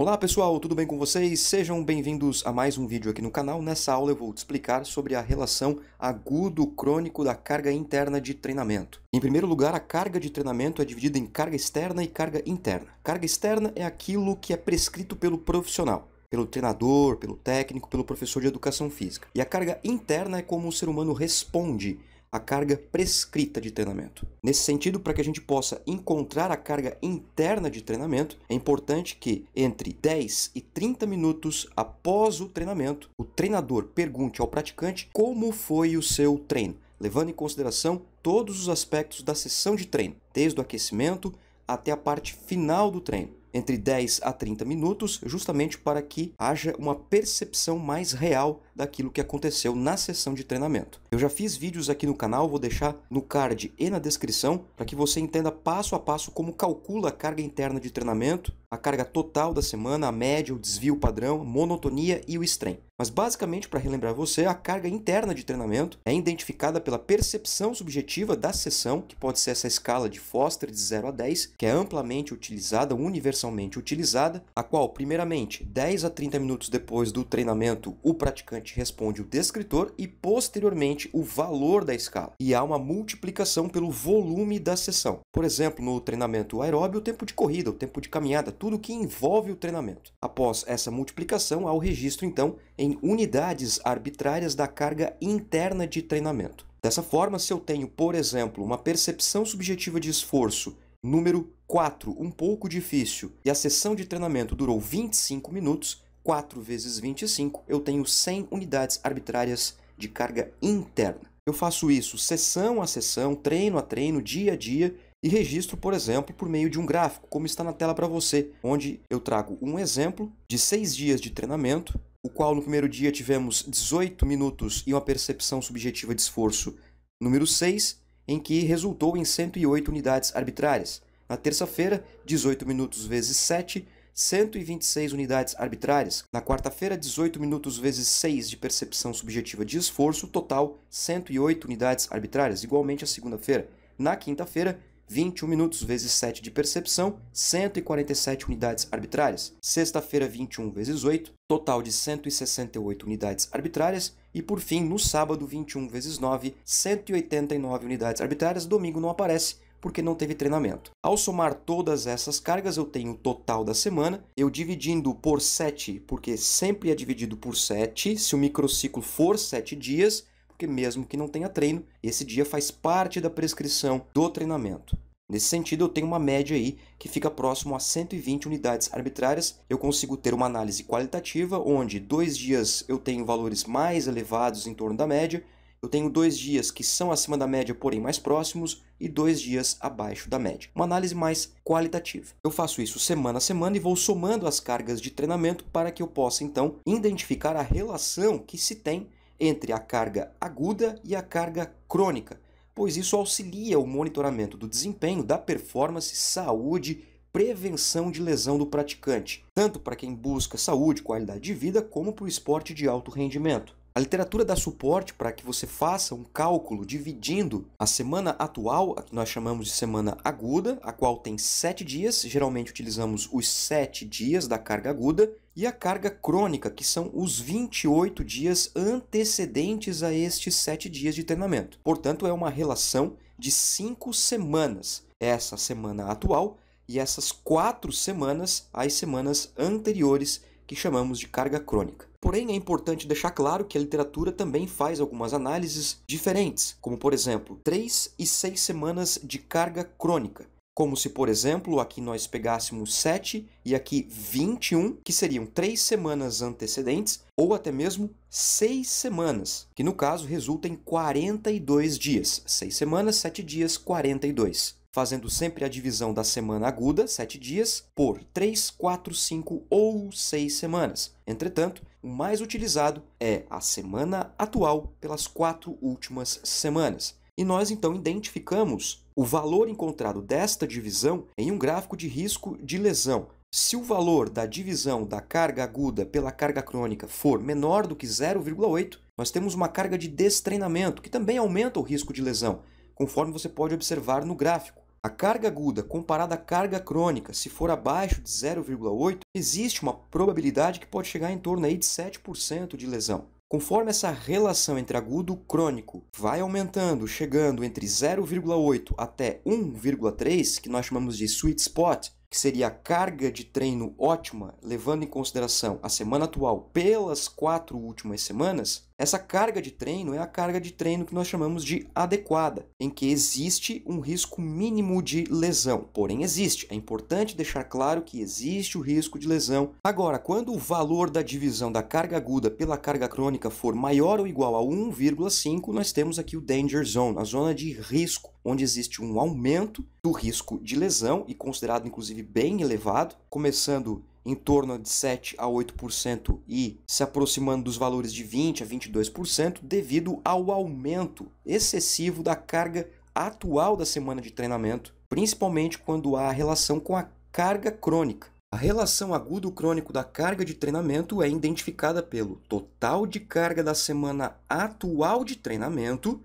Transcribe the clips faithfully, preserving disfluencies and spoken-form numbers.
Olá pessoal, tudo bem com vocês? Sejam bem-vindos a mais um vídeo aqui no canal. Nessa aula eu vou te explicar sobre a relação agudo-crônico da carga interna de treinamento. Em primeiro lugar, a carga de treinamento é dividida em carga externa e carga interna. Carga externa é aquilo que é prescrito pelo profissional, pelo treinador, pelo técnico, pelo professor de educação física. E a carga interna é como o ser humano responde a carga prescrita de treinamento. Nesse sentido, para que a gente possa encontrar a carga interna de treinamento, é importante que entre dez e trinta minutos após o treinamento, o treinador pergunte ao praticante como foi o seu treino, levando em consideração todos os aspectos da sessão de treino, desde o aquecimento até a parte final do treino. Entre dez a trinta minutos, justamente para que haja uma percepção mais real daquilo que aconteceu na sessão de treinamento. Eu já fiz vídeos aqui no canal, vou deixar no card e na descrição, para que você entenda passo a passo como calcula a carga interna de treinamento, a carga total da semana, a média, o desvio padrão, a monotonia e o strain. Mas basicamente, para relembrar você, a carga interna de treinamento é identificada pela percepção subjetiva da sessão, que pode ser essa escala de Foster de zero a dez, que é amplamente utilizada, universalmente utilizada, a qual, primeiramente, dez a trinta minutos depois do treinamento, o praticante responde o descritor e, posteriormente, o valor da escala. E há uma multiplicação pelo volume da sessão. Por exemplo, no treinamento aeróbio, o tempo de corrida, o tempo de caminhada, tudo que envolve o treinamento. Após essa multiplicação, há o registro, então, em em unidades arbitrárias da carga interna de treinamento. Dessa forma, se eu tenho, por exemplo, uma percepção subjetiva de esforço número quatro, um pouco difícil, e a sessão de treinamento durou vinte e cinco minutos, quatro vezes vinte e cinco, eu tenho cem unidades arbitrárias de carga interna. Eu faço isso sessão a sessão, treino a treino, dia a dia, e registro, por exemplo, por meio de um gráfico, como está na tela para você, onde eu trago um exemplo de seis dias de treinamento, o qual no primeiro dia tivemos dezoito minutos e uma percepção subjetiva de esforço número seis, em que resultou em cento e oito unidades arbitrárias. Na terça-feira, dezoito minutos vezes sete, cento e vinte e seis unidades arbitrárias. Na quarta-feira, dezoito minutos vezes seis de percepção subjetiva de esforço, total cento e oito unidades arbitrárias, igualmente à segunda-feira. Na quinta-feira, vinte e um minutos vezes sete de percepção, cento e quarenta e sete unidades arbitrárias. Sexta-feira, vinte e um vezes oito, total de cento e sessenta e oito unidades arbitrárias. E por fim, no sábado, vinte e um vezes nove, cento e oitenta e nove unidades arbitrárias. Domingo não aparece porque não teve treinamento. Ao somar todas essas cargas, eu tenho o total da semana. Eu dividindo por sete, porque sempre é dividido por sete, se o microciclo for sete dias, porque mesmo que não tenha treino, esse dia faz parte da prescrição do treinamento. Nesse sentido, eu tenho uma média aí que fica próximo a cento e vinte unidades arbitrárias. Eu consigo ter uma análise qualitativa, onde dois dias eu tenho valores mais elevados em torno da média, eu tenho dois dias que são acima da média, porém mais próximos, e dois dias abaixo da média. Uma análise mais qualitativa. Eu faço isso semana a semana e vou somando as cargas de treinamento para que eu possa, então, identificar a relação que se tem entre a carga aguda e a carga crônica, pois isso auxilia o monitoramento do desempenho, da performance, saúde, prevenção de lesão do praticante, tanto para quem busca saúde, qualidade de vida, como para o esporte de alto rendimento. A literatura dá suporte para que você faça um cálculo dividindo a semana atual, a que nós chamamos de semana aguda, a qual tem sete dias, geralmente utilizamos os sete dias da carga aguda, e a carga crônica, que são os vinte e oito dias antecedentes a estes sete dias de treinamento. Portanto, é uma relação de cinco semanas, essa semana atual e essas quatro semanas, as semanas anteriores, que chamamos de carga crônica. Porém, é importante deixar claro que a literatura também faz algumas análises diferentes, como, por exemplo, três e seis semanas de carga crônica. Como se, por exemplo, aqui nós pegássemos sete e aqui vinte e um, que seriam três semanas antecedentes, ou até mesmo seis semanas, que no caso resulta em quarenta e dois dias. seis semanas, sete dias, quarenta e dois. Fazendo sempre a divisão da semana aguda, sete dias, por três, quatro, cinco ou seis semanas. Entretanto, o mais utilizado é a semana atual pelas quatro últimas semanas. E nós, então, identificamos o valor encontrado desta divisão em um gráfico de risco de lesão. Se o valor da divisão da carga aguda pela carga crônica for menor do que zero vírgula oito, nós temos uma carga de destreinamento, que também aumenta o risco de lesão, conforme você pode observar no gráfico. A carga aguda comparada à carga crônica, se for abaixo de zero vírgula oito, existe uma probabilidade que pode chegar em torno aí de sete por cento de lesão. Conforme essa relação entre agudo e crônico vai aumentando, chegando entre zero vírgula oito até um vírgula três, que nós chamamos de sweet spot, que seria a carga de treino ótima, levando em consideração a semana atual pelas quatro últimas semanas, essa carga de treino é a carga de treino que nós chamamos de adequada, em que existe um risco mínimo de lesão. Porém, existe. É importante deixar claro que existe o risco de lesão. Agora, quando o valor da divisão da carga aguda pela carga crônica for maior ou igual a um vírgula cinco, nós temos aqui o danger zone, a zona de risco, onde existe um aumento do risco de lesão e considerado, inclusive, bem elevado, começando em torno de sete a oito por cento e se aproximando dos valores de vinte a vinte e dois por cento devido ao aumento excessivo da carga atual da semana de treinamento, principalmente quando há relação com a carga crônica. A relação agudo-crônico da carga de treinamento é identificada pelo total de carga da semana atual de treinamento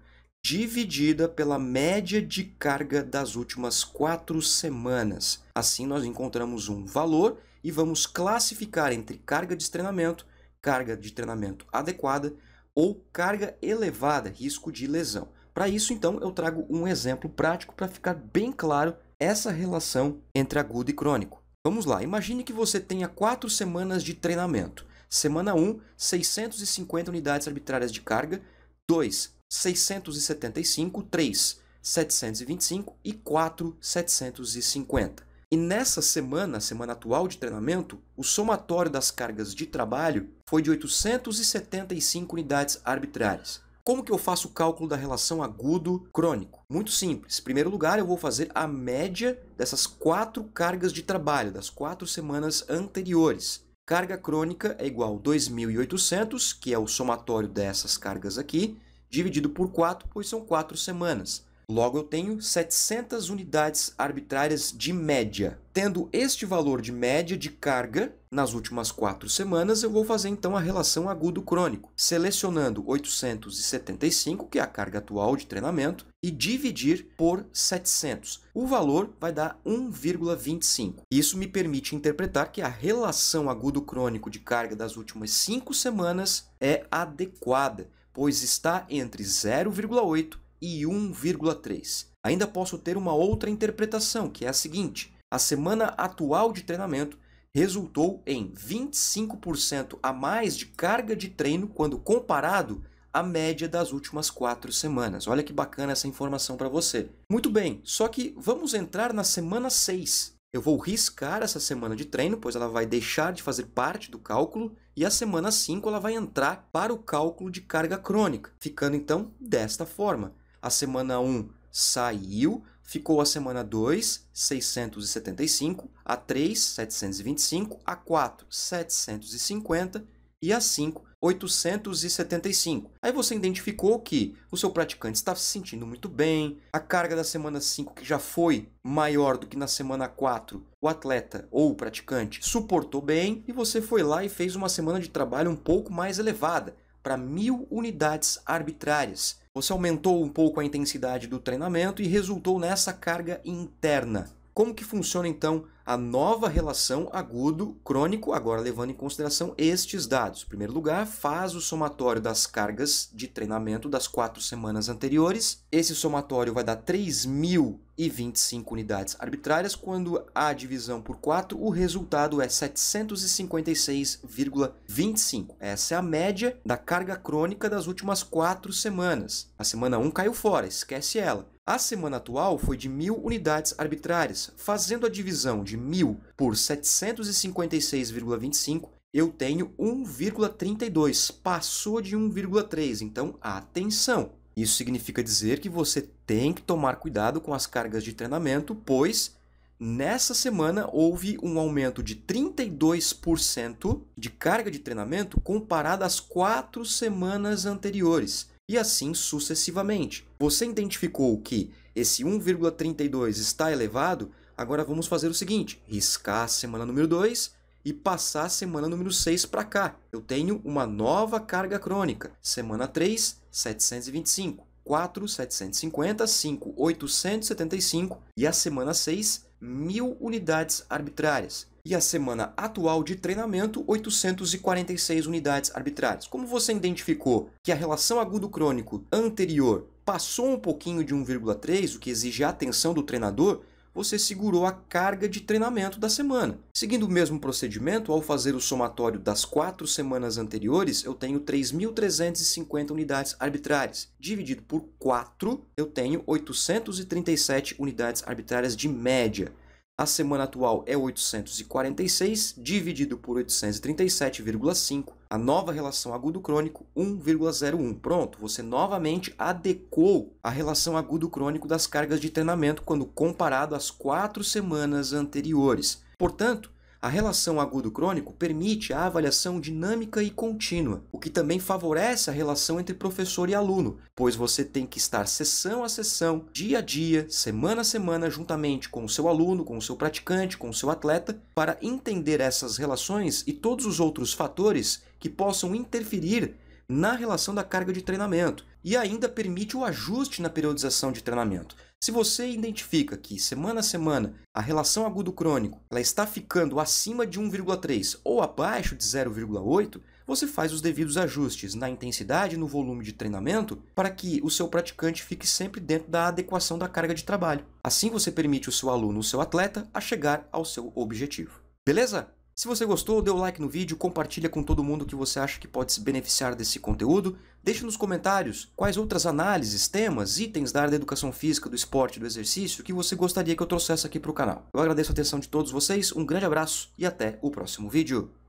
dividida pela média de carga das últimas quatro semanas. Assim, nós encontramos um valor e vamos classificar entre carga de treinamento, carga de treinamento adequada ou carga elevada, risco de lesão. Para isso, então, eu trago um exemplo prático para ficar bem claro essa relação entre agudo e crônico. Vamos lá, imagine que você tenha quatro semanas de treinamento. Semana um, seiscentos e cinquenta unidades arbitrárias de carga, dois, seiscentos e setenta e cinco, três, setecentos e vinte e cinco e quatro, setecentos e cinquenta. E nessa semana, a semana atual de treinamento, o somatório das cargas de trabalho foi de oitocentos e setenta e cinco unidades arbitrárias. Como que eu faço o cálculo da relação agudo-crônico? Muito simples. Em primeiro lugar, eu vou fazer a média dessas quatro cargas de trabalho, das quatro semanas anteriores. Carga crônica é igual a dois mil e oitocentos, que é o somatório dessas cargas aqui, dividido por quatro, pois são quatro semanas. Logo, eu tenho setecentas unidades arbitrárias de média. Tendo este valor de média de carga nas últimas quatro semanas, eu vou fazer então a relação agudo-crônico, selecionando oitocentos e setenta e cinco, que é a carga atual de treinamento, e dividir por setecentos. O valor vai dar um vírgula vinte e cinco. Isso me permite interpretar que a relação agudo-crônico de carga das últimas cinco semanas é adequada, pois está entre zero vírgula oito e um vírgula três. Ainda posso ter uma outra interpretação, que é a seguinte: a semana atual de treinamento resultou em vinte e cinco por cento a mais de carga de treino quando comparado à média das últimas quatro semanas. Olha que bacana essa informação para você. Muito bem, só que vamos entrar na semana seis. Eu vou riscar essa semana de treino, pois ela vai deixar de fazer parte do cálculo, e a semana cinco ela vai entrar para o cálculo de carga crônica, ficando então desta forma. A semana um saiu, ficou a semana dois, seiscentos e setenta e cinco, a três, setecentos e vinte e cinco, a quatro, setecentos e cinquenta e a cinco, oitocentos e setenta e cinco. Aí você identificou que o seu praticante está se sentindo muito bem, a carga da semana cinco, que já foi maior do que na semana quatro, o atleta ou o praticante suportou bem, e você foi lá e fez uma semana de trabalho um pouco mais elevada, para mil unidades arbitrárias. Você aumentou um pouco a intensidade do treinamento e resultou nessa carga interna. Como que funciona, então, a nova relação agudo-crônico, agora levando em consideração estes dados? Em primeiro lugar, faz o somatório das cargas de treinamento das quatro semanas anteriores. Esse somatório vai dar três mil e vinte e cinco unidades arbitrárias. Quando há divisão por quatro, o resultado é setecentos e cinquenta e seis vírgula vinte e cinco. Essa é a média da carga crônica das últimas quatro semanas. A semana um caiu fora, esquece ela. A semana atual foi de mil unidades arbitrárias. Fazendo a divisão de mil por setecentos e cinquenta e seis vírgula vinte e cinco, eu tenho um vírgula trinta e dois, passou de um vírgula três, então atenção! Isso significa dizer que você tem que tomar cuidado com as cargas de treinamento, pois nessa semana houve um aumento de trinta e dois por cento de carga de treinamento comparada às quatro semanas anteriores, e assim sucessivamente. Você identificou que esse um vírgula trinta e dois está elevado, agora vamos fazer o seguinte: riscar a semana número dois e passar a semana número seis para cá. Eu tenho uma nova carga crônica, semana três, setecentos e vinte e cinco, quatro mil setecentos e cinquenta, cinco mil oitocentos e setenta e cinco e a semana seis, mil unidades arbitrárias. E a semana atual de treinamento, oitocentas e quarenta e seis unidades arbitrárias. Como você identificou que a relação agudo-crônico anterior passou um pouquinho de um vírgula três, o que exige a atenção do treinador, você segurou a carga de treinamento da semana. Seguindo o mesmo procedimento, ao fazer o somatório das quatro semanas anteriores, eu tenho três mil trezentas e cinquenta unidades arbitrárias. Dividido por quatro, eu tenho oitocentas e trinta e sete unidades arbitrárias de média. A semana atual é oitocentas e quarenta e seis, dividido por oitocentos e trinta e sete vírgula cinco. A nova relação agudo-crônico, um vírgula zero um. Pronto, você novamente adequou a relação agudo-crônico das cargas de treinamento quando comparado às quatro semanas anteriores. Portanto, a relação agudo-crônico permite a avaliação dinâmica e contínua, o que também favorece a relação entre professor e aluno, pois você tem que estar sessão a sessão, dia a dia, semana a semana, juntamente com o seu aluno, com o seu praticante, com o seu atleta, para entender essas relações e todos os outros fatores que possam interferir na relação da carga de treinamento e ainda permite o ajuste na periodização de treinamento. Se você identifica que semana a semana a relação agudo-crônico ela está ficando acima de um vírgula três ou abaixo de zero vírgula oito, você faz os devidos ajustes na intensidade e no volume de treinamento para que o seu praticante fique sempre dentro da adequação da carga de trabalho. Assim você permite o seu aluno, o seu atleta, a chegar ao seu objetivo. Beleza? Se você gostou, dê o like no vídeo, compartilha com todo mundo que você acha que pode se beneficiar desse conteúdo. Deixe nos comentários quais outras análises, temas, itens da área da educação física, do esporte, do exercício que você gostaria que eu trouxesse aqui para o canal. Eu agradeço a atenção de todos vocês, um grande abraço e até o próximo vídeo.